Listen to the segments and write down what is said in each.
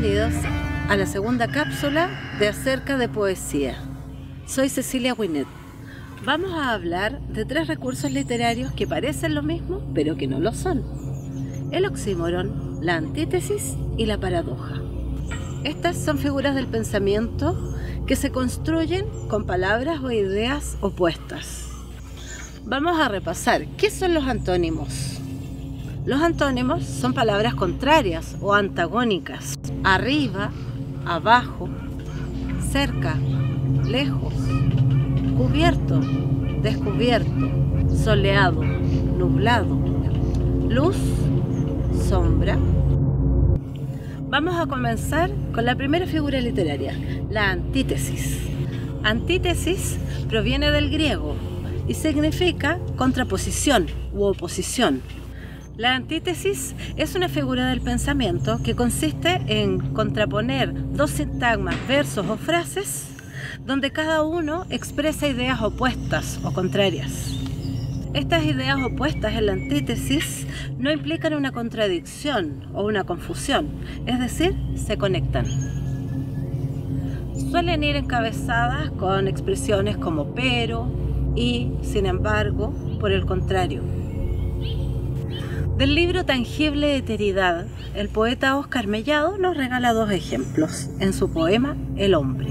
Bienvenidos a la segunda cápsula de Acerca de Poesía. Soy Cecilia Winett. Vamos a hablar de tres recursos literarios que parecen lo mismo, pero que no lo son. El oxímoron, la antítesis y la paradoja. Estas son figuras del pensamiento que se construyen con palabras o ideas opuestas. Vamos a repasar qué son los antónimos. Los antónimos son palabras contrarias o antagónicas. Arriba, abajo, cerca, lejos, cubierto, descubierto, soleado, nublado, luz, sombra. Vamos a comenzar con la primera figura literaria, la antítesis. Antítesis proviene del griego y significa contraposición u oposición. La antítesis es una figura del pensamiento que consiste en contraponer dos sintagmas, versos o frases donde cada uno expresa ideas opuestas o contrarias. Estas ideas opuestas en la antítesis no implican una contradicción o una confusión, es decir, se conectan. Suelen ir encabezadas con expresiones como pero, y, sin embargo, por el contrario. Del libro Tangible Eteridad, el poeta Óscar Mellado nos regala dos ejemplos en su poema El hombre.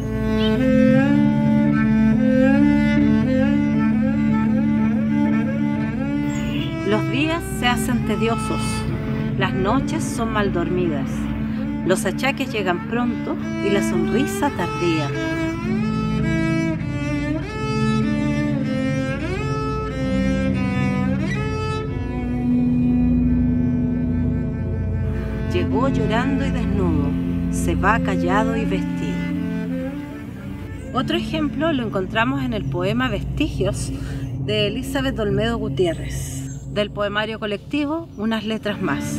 Los días se hacen tediosos, las noches son mal dormidas, los achaques llegan pronto y la sonrisa tardía. Llegó llorando y desnudo, se va callado y vestido. Otro ejemplo lo encontramos en el poema Vestigios de Elizabeth Olmedo Gutiérrez, del poemario colectivo Unas letras más.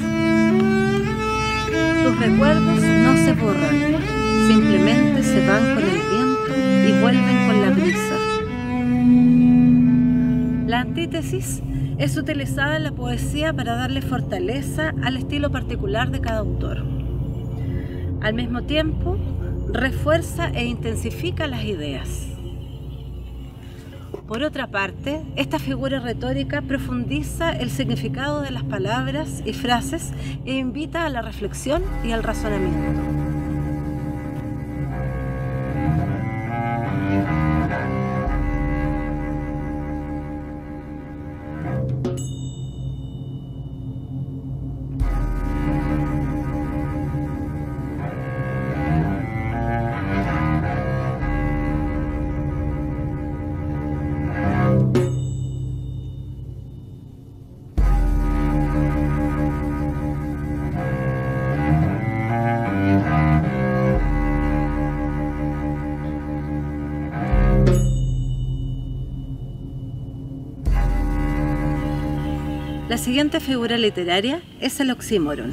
Tus recuerdos no se borran, simplemente se van con el viento y vuelven con la brisa. La antítesis es utilizada en la poesía para darle fortaleza al estilo particular de cada autor. Al mismo tiempo, refuerza e intensifica las ideas. Por otra parte, esta figura retórica profundiza el significado de las palabras y frases e invita a la reflexión y al razonamiento. La siguiente figura literaria es el oxímoron.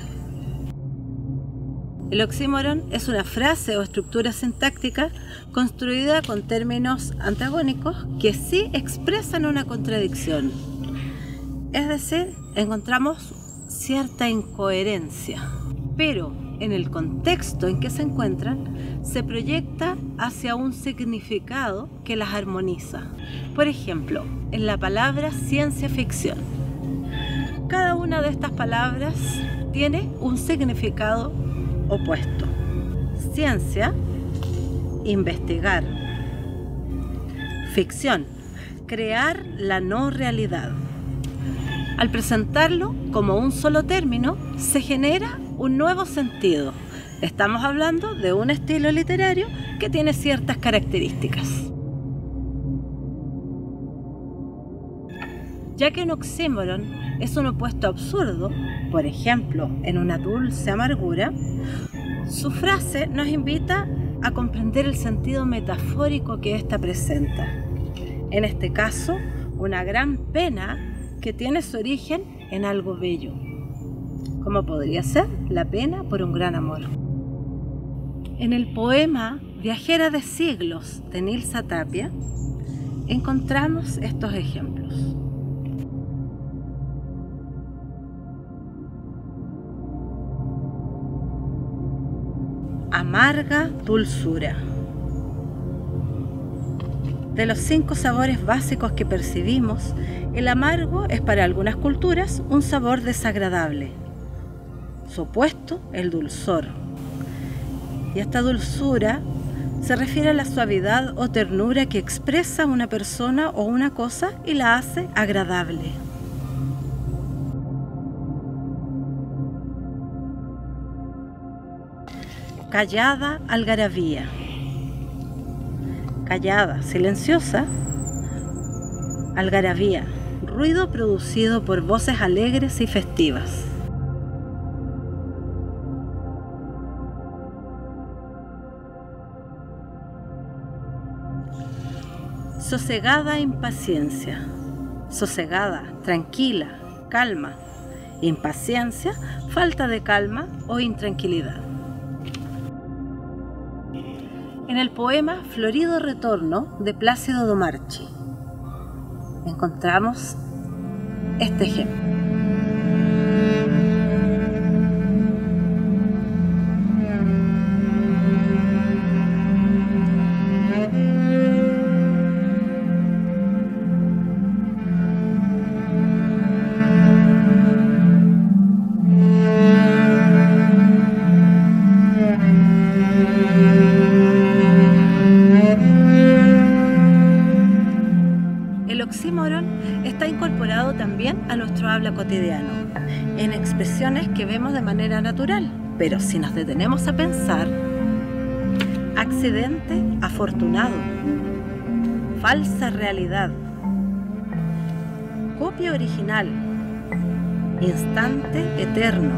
El oxímoron es una frase o estructura sintáctica construida con términos antagónicos que sí expresan una contradicción. Es decir, encontramos cierta incoherencia, pero en el contexto en que se encuentran, se proyecta hacia un significado que las armoniza. Por ejemplo, en la palabra ciencia ficción. Cada una de estas palabras tiene un significado opuesto. Ciencia, investigar. Ficción, crear la no realidad. Al presentarlo como un solo término, se genera un nuevo sentido. Estamos hablando de un estilo literario que tiene ciertas características. Ya que un oxímoron es un opuesto absurdo, por ejemplo, en una dulce amargura, su frase nos invita a comprender el sentido metafórico que ésta presenta. En este caso, una gran pena que tiene su origen en algo bello, como podría ser la pena por un gran amor. En el poema Viajera de siglos de Nilsa Tapia, encontramos estos ejemplos. amarga dulzura. De los 5 sabores básicos que percibimos, el amargo es para algunas culturas un sabor desagradable. Su opuesto, el dulzor. Y esta dulzura se refiere a la suavidad o ternura que expresa una persona o una cosa y la hace agradable. Callada algarabía. Callada, silenciosa. Algarabía, ruido producido por voces alegres y festivas. Sosegada impaciencia. Sosegada, tranquila, calma. Impaciencia, falta de calma o intranquilidad. En el poema Florido Retorno de Plácido Domarchi encontramos este ejemplo. Cotidiano, en expresiones que vemos de manera natural, pero si nos detenemos a pensar: accidente afortunado, falsa realidad, copia original, instante eterno,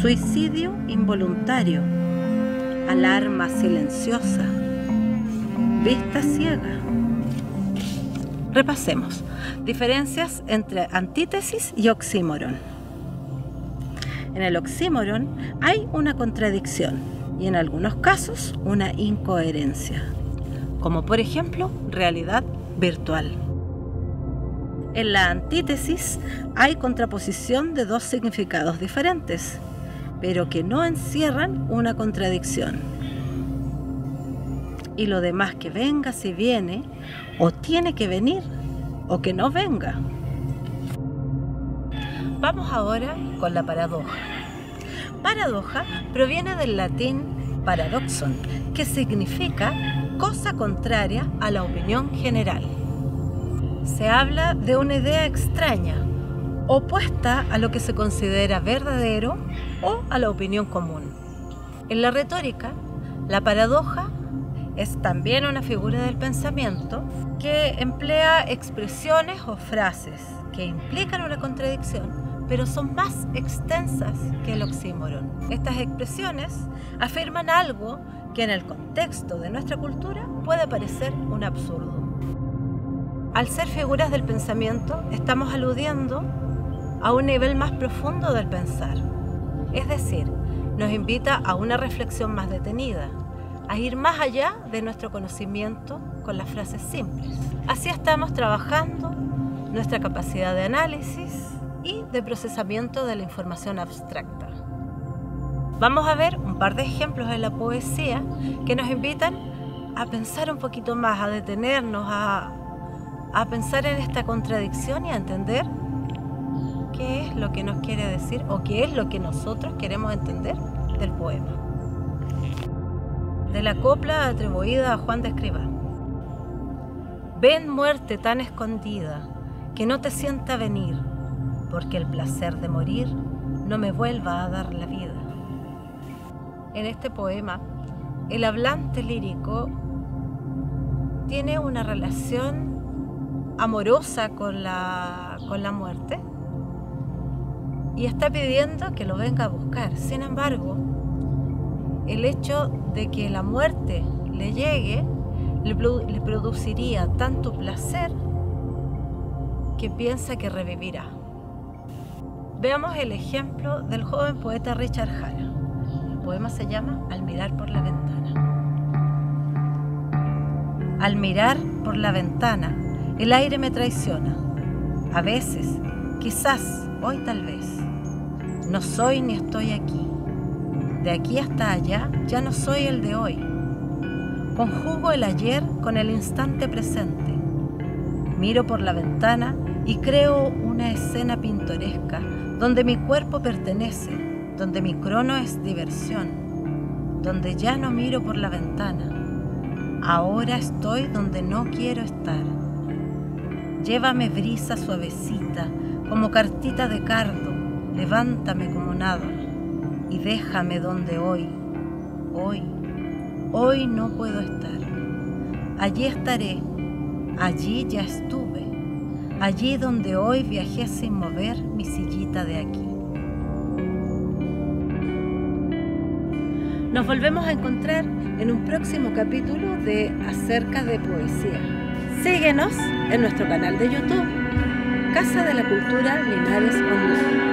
suicidio involuntario, alarma silenciosa, vista ciega. Repasemos. Diferencias entre antítesis y oxímoron. En el oxímoron hay una contradicción y en algunos casos una incoherencia, como por ejemplo realidad virtual. En la antítesis hay contraposición de dos significados diferentes, pero que no encierran una contradicción. Y lo demás que venga si viene, o tiene que venir, o que no venga. Vamos ahora con la paradoja. Paradoja proviene del latín paradoxon, que significa cosa contraria a la opinión general. Se habla de una idea extraña, opuesta a lo que se considera verdadero o a la opinión común. En la retórica, la paradoja es también una figura del pensamiento que emplea expresiones o frases que implican una contradicción, pero son más extensas que el oxímoron. Estas expresiones afirman algo que en el contexto de nuestra cultura puede parecer un absurdo. Al ser figuras del pensamiento, estamos aludiendo a un nivel más profundo del pensar. Es decir, nos invita a una reflexión más detenida, a ir más allá de nuestro conocimiento con las frases simples. Así estamos trabajando nuestra capacidad de análisis y de procesamiento de la información abstracta. Vamos a ver un par de ejemplos en la poesía que nos invitan a pensar un poquito más, a detenernos, a pensar en esta contradicción y a entender qué es lo que nos quiere decir o qué es lo que nosotros queremos entender del poema. De la copla atribuida a Juan de Escribán. Ven, muerte tan escondida, que no te sienta venir, porque el placer de morir no me vuelva a dar la vida. En este poema, el hablante lírico tiene una relación amorosa con la muerte y está pidiendo que lo venga a buscar. Sin embargo, el hecho de que la muerte le llegue le produciría tanto placer que piensa que revivirá. Veamos el ejemplo del joven poeta Richard Hanna. El poema se llama Al mirar por la ventana. Al mirar por la ventana, el aire me traiciona. A veces, quizás, hoy tal vez. No soy ni estoy aquí. de aquí hasta allá, ya no soy el de hoy. Conjugo el ayer con el instante presente. Miro por la ventana y creo una escena pintoresca donde mi cuerpo pertenece, donde mi crono es diversión, donde ya no miro por la ventana. Ahora estoy donde no quiero estar. Llévame brisa suavecita, como cartita de cardo, levántame como nado y déjame donde hoy no puedo estar. Allí estaré, allí ya estuve, allí donde hoy viajé sin mover mi sillita de aquí. Nos volvemos a encontrar en un próximo capítulo de Acerca de Poesía. Síguenos en nuestro canal de YouTube, Casa de la Cultura Linares Online.